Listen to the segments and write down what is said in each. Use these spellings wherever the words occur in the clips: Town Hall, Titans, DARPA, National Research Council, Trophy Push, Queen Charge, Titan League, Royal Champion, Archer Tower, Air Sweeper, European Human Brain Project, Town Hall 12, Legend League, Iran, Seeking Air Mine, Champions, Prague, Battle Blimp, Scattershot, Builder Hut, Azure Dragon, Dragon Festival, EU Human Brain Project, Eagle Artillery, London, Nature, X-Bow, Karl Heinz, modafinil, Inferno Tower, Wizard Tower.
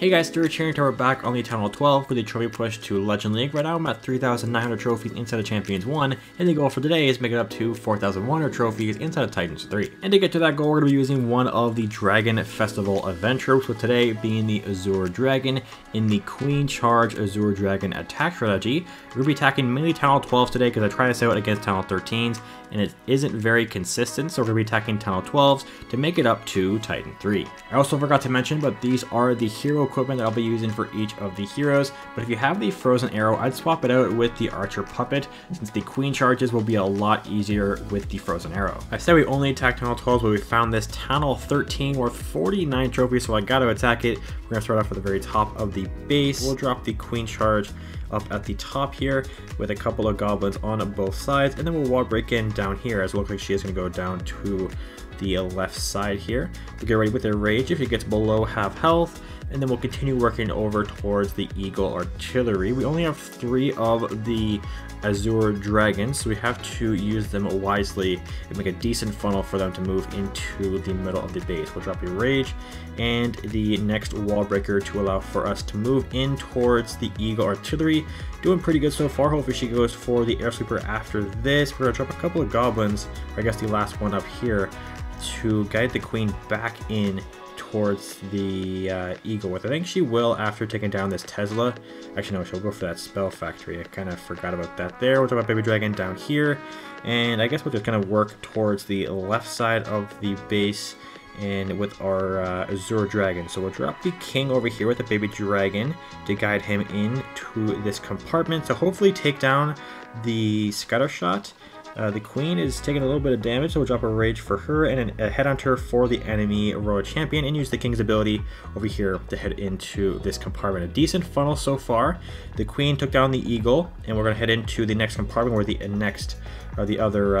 Hey guys, Stuart here, and we're back on the Town Hall 12 with a trophy push to Legend League. Right now I'm at 3,900 trophies inside of Champions 1, and the goal for today is make it up to 4,100 trophies inside of Titans 3. And to get to that goal, we're going to be using one of the Dragon Festival event tropes, with today being the Azure Dragon in the Queen Charge Azure Dragon attack strategy. We're going to be attacking mainly Town Hall 12 today because I tried this out against Town Hall 13s, and it isn't very consistent, so we're going to be attacking Town Hall 12s to make it up to Titan 3. I also forgot to mention, but these are the hero equipment that I'll be using for each of the heroes, but if you have the frozen arrow, I'd swap it out with the Archer puppet, since the Queen Charges will be a lot easier with the frozen arrow. I said we only attacked Town Hall 12, but we found this Town Hall 13 worth 49 trophies, so I got to attack it. We're going to start off at the very top of the base. We'll drop the Queen Charge up at the top here with a couple of goblins on both sides, and then we'll wall break in down here, as it looks like she is going to go down to the left side here. We'll get ready with their rage. If it gets below half health, and then we'll continue working over towards the Eagle Artillery. We only have 3 of the Azure Dragons, so we have to use them wisely and make a decent funnel for them to move into the middle of the base. We'll drop a Rage and the next Wall Breaker to allow for us to move in towards the Eagle Artillery. Doing pretty good so far. Hopefully she goes for the Air Sweeper after this. We're gonna drop a couple of Goblins, or I guess the last one up here, to guide the Queen back in towards the Eagle with. I think she will after taking down this Tesla. Actually, no, she'll go for that Spell Factory. I kind of forgot about that there. We'll talk about Baby Dragon down here. And I guess we'll just kind of work towards the left side of the base and with our Azure Dragon. So we'll drop the King over here with the Baby Dragon to guide him into this compartment. So hopefully take down the Scattershot. The Queen is taking a little bit of damage, so we'll drop a Rage for her and a Headhunter for the enemy Royal Champion, and use the King's ability over here to head into this compartment. A decent funnel so far. The Queen took down the Eagle, and we're going to head into the next compartment where the next, or the other,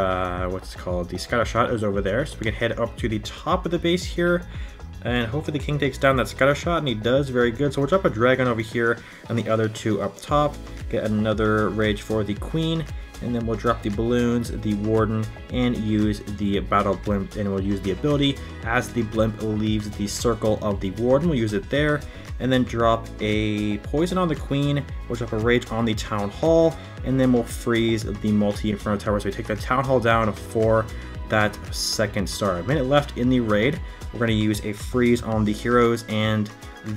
what's it called, the Scattershot is over there. So we can head up to the top of the base here, and hopefully the King takes down that Scattershot, and he does. Very good. So we'll drop a Dragon over here and the other two up top. Get another Rage for the Queen. And then we'll drop the balloons, the warden, and use the battle blimp, and we'll use the ability as the blimp leaves the circle of the warden. We'll use it there, and then drop a poison on the Queen. We'll drop a Rage on the Town Hall, and then we'll freeze the multi-Inferno Tower. So we take the Town Hall down for that second star. A minute left in the raid. We're going to use a freeze on the heroes and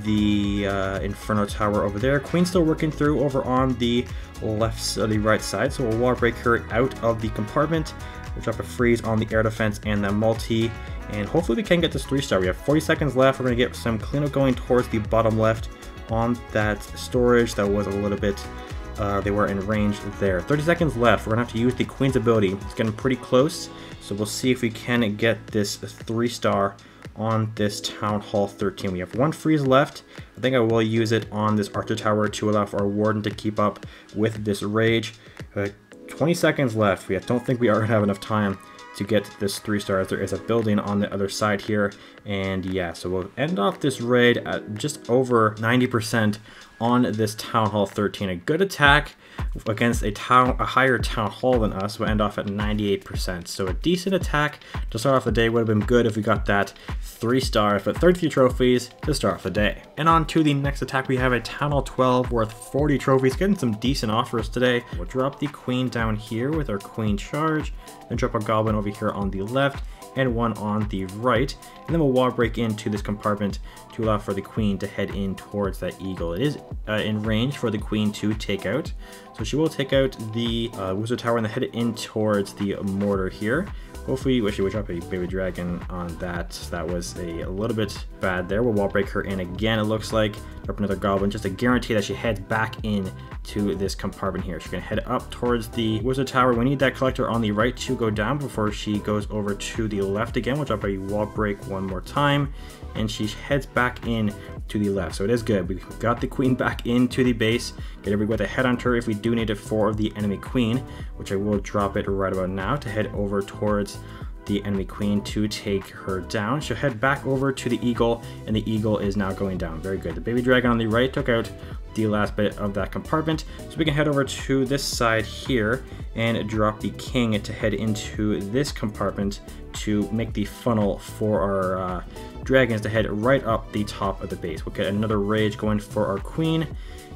the Inferno Tower over there. Queen's still working through over on the left, the right side, so we'll wall break her out of the compartment. We'll drop a freeze on the air defense and the multi, and hopefully we can get this 3-star. We have 40 seconds left. We're going to get some cleanup going towards the bottom left on that storage that was a little bit, they were in range there. 30 seconds left. We're going to have to use the Queen's ability. It's getting pretty close, so we'll see if we can get this 3-star on this Town Hall 13. We have 1 freeze left. I think I will use it on this Archer Tower to allow for our warden to keep up with this rage. 20 seconds left. I don't think we are going to have enough time to get this 3-star, as there is a building on the other side here. And yeah, so we'll end off this raid at just over 90% on this Town Hall 13. A good attack against a higher Town Hall than us. We'll end off at 98%. So a decent attack to start off the day. Would have been good if we got that 3-stars, but 33 trophies to start off the day. And on to the next attack, we have a Town Hall 12 worth 40 trophies, getting some decent offers today. We'll drop the Queen down here with our Queen Charge, then drop a Goblin over here on the left, and one on the right, and then we'll wall break into this compartment to allow for the Queen to head in towards that Eagle. It is in range for the Queen to take out, so she will take out the Wizard Tower and then head in towards the mortar here. Hopefully, wish we would drop a Baby Dragon on that. That was a little bit bad there. We'll wall break her in again, it looks like. Drop another Goblin just to guarantee that she heads back in to this compartment here. She's going to head up towards the Wizard Tower. We need that collector on the right to go down before she goes over to the left again. We'll drop a wall break one more time, and she heads back in to the left. So it is good. We've got the Queen back into the base. Get everybody with a Headhunter if we do need it for the enemy Queen, which I will drop it right about now to head over towards the enemy queen to take her down. She'll head back over to the eagle, and the eagle is now going down. Very good. The baby dragon on the right took out the last bit of that compartment. So we can head over to this side here and drop the king to head into this compartment to make the funnel for our dragons to head right up the top of the base. We'll get another rage going for our queen.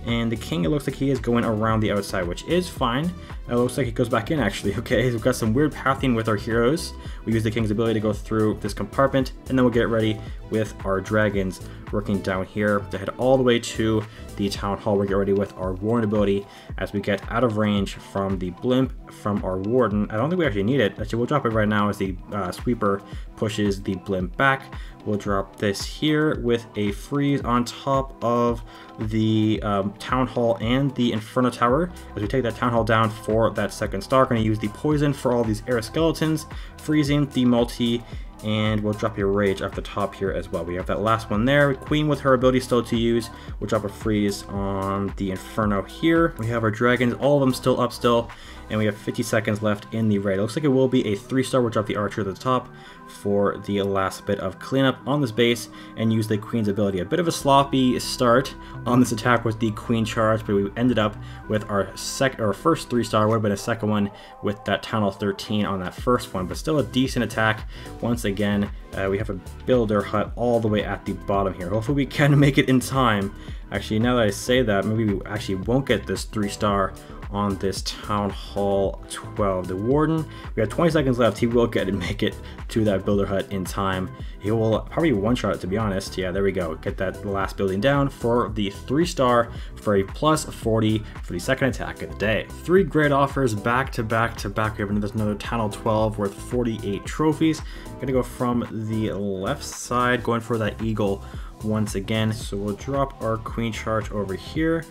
And the king, it looks like he is going around the outside, which is fine. It looks like he goes back in, actually. Okay, we've got some weird pathing with our heroes. We use the king's ability to go through this compartment, and then we'll get ready with our dragons working down here to head all the way to the town hall. We'll get ready with our warden ability as we get out of range from the blimp from our warden. I don't think we actually need it. Actually, we'll drop it right now as the sweeper pushes the blimp back. We'll drop this here with a freeze on top of the town hall and the Inferno Tower. As we take that town hall down for that second star, we're going to use the poison for all these air skeletons, freezing the multi, and we'll drop a rage off the top here as well. We have that last one there. Queen with her ability still to use. We'll drop a freeze on the Inferno here. We have our dragons, all of them still up still, and we have 50 seconds left in the raid. It looks like it will be a 3-star. We'll drop the archer at the top for the last bit of cleanup on this base and use the queen's ability. A bit of a sloppy start on this attack with the queen charge, but we ended up with our first 3-star. Would have been a second one with that town hall 13 on that first one, but still a decent attack. Once again, we have a builder hut all the way at the bottom here. Hopefully we can make it in time. Actually, now that I say that, maybe we actually won't get this 3-star on this town hall 12. The warden, we have 20 seconds left. He will get and make it to that builder hut in time. He will probably one-shot it, to be honest. Yeah, there we go. Get that last building down for the 3-star for a plus 40 for the second attack of the day. 3 great offers back to back to back. We have another town hall 12 worth 48 trophies. I'm going to go from the left side, going for that eagle once again. So we'll drop our queen charge over here,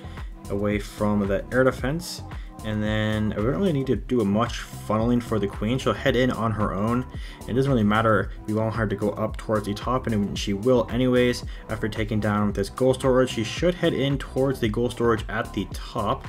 away from the air defense, and then we don't really need to do much funneling for the queen. She'll head in on her own. It doesn't really matter. We want her to go up towards the top, and she will anyways. After taking down this gold storage, she should head in towards the gold storage at the top.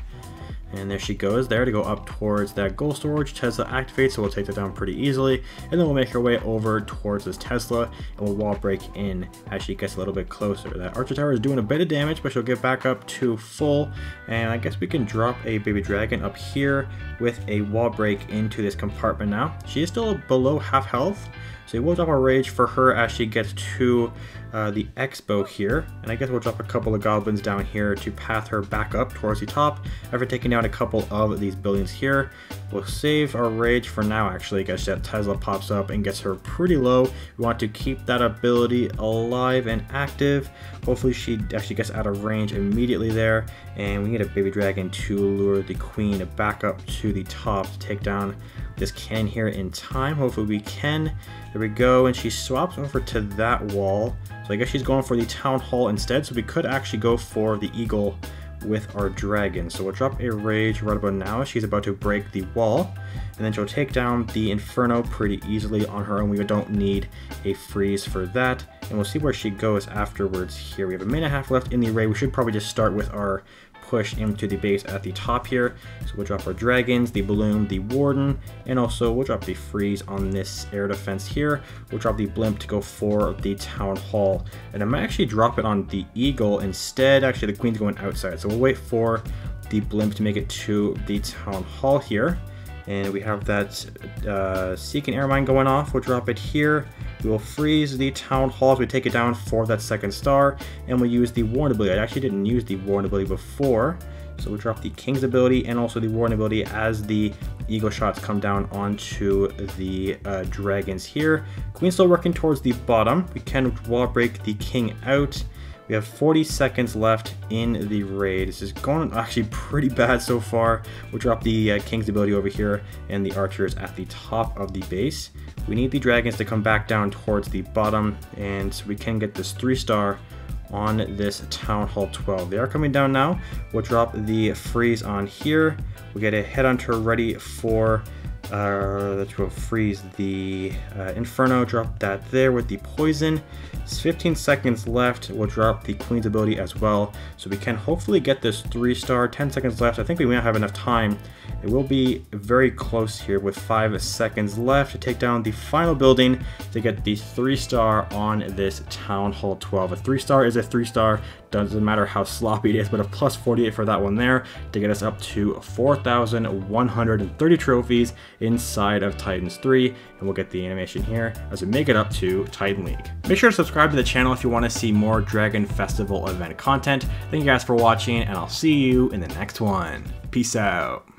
And there she goes there to go up towards that gold storage. Tesla activates, so we'll take that down pretty easily. And then we'll make her way over towards this Tesla, and we'll wall break in as she gets a little bit closer. That Archer Tower is doing a bit of damage, but she'll get back up to full. And I guess we can drop a baby dragon up here with a wall break into this compartment now. She is still below half health, so we'll drop a rage for her as she gets to the X-Bow here. And I guess we'll drop a couple of goblins down here to path her back up towards the top. After taking down a couple of these buildings here, we'll save our rage for now, actually, because that Tesla pops up and gets her pretty low. We want to keep that ability alive and active. Hopefully she actually gets out of range immediately there. And we need a baby dragon to lure the queen back up to the top to take down this cannon here in time. Hopefully we can. There we go, and she swaps over to that wall. So I guess she's going for the town hall instead, so we could actually go for the eagle with our dragon. So we'll drop a rage right about now. She's about to break the wall, and then she'll take down the Inferno pretty easily on her own. We don't need a freeze for that, and we'll see where she goes afterwards here. We have a minute and a half left in the raid. We should probably just start with our push into the base at the top here. So we'll drop our dragons, the balloon, the warden, and also we'll drop the freeze on this air defense here. We'll drop the blimp to go for the town hall, and I might actually drop it on the eagle instead. Actually, the queen's going outside, so we'll wait for the blimp to make it to the town hall here. And we have that Seeking Air Mine going off. We'll drop it here. We will freeze the town hall as we take it down for that second star, and we'll use the warden ability. I actually didn't use the warden ability before, so we'll drop the king's ability and also the warden ability as the eagle shots come down onto the dragons here. Queen's still working towards the bottom. We can wall break the king out. We have 40 seconds left in the raid. This is going actually pretty bad so far. We'll drop the king's ability over here, and the archers at the top of the base. We need the dragons to come back down towards the bottom, and so we can get this 3-star on this town hall 12. They are coming down now. We'll drop the freeze on here. We'll get a head hunter ready for that will freeze the Inferno. Drop that there with the poison. It's 15 seconds left. We'll drop the Queen's ability as well, so we can hopefully get this 3-star. 10 seconds left. I think we may not have enough time. It will be very close here with 5 seconds left to take down the final building to get the 3-star on this Town Hall 12. A 3-star is a 3-star. Doesn't matter how sloppy it is, but a plus 48 for that one there to get us up to 4,130 trophies inside of Titans 3, and we'll get the animation here as we make it up to Titan League. Make sure to subscribe to the channel if you want to see more Dragon Festival event content. Thank you guys for watching, and I'll see you in the next one. Peace out.